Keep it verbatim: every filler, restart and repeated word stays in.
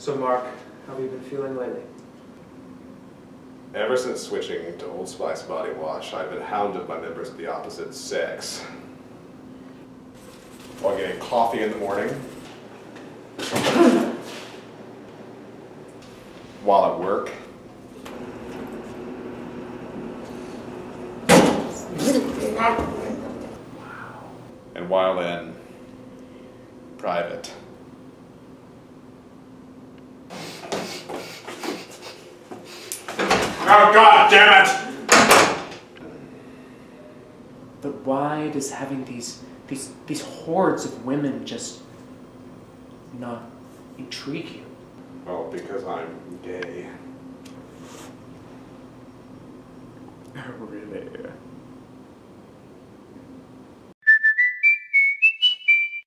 So Mark, how have you been feeling lately? Ever since switching to Old Spice body wash, I've been hounded by members of the opposite sex. While getting coffee in the morning, while at work, and while in private. Oh, God damn it! But why does having these these these hordes of women just not intrigue you? Well, because I'm gay. Really?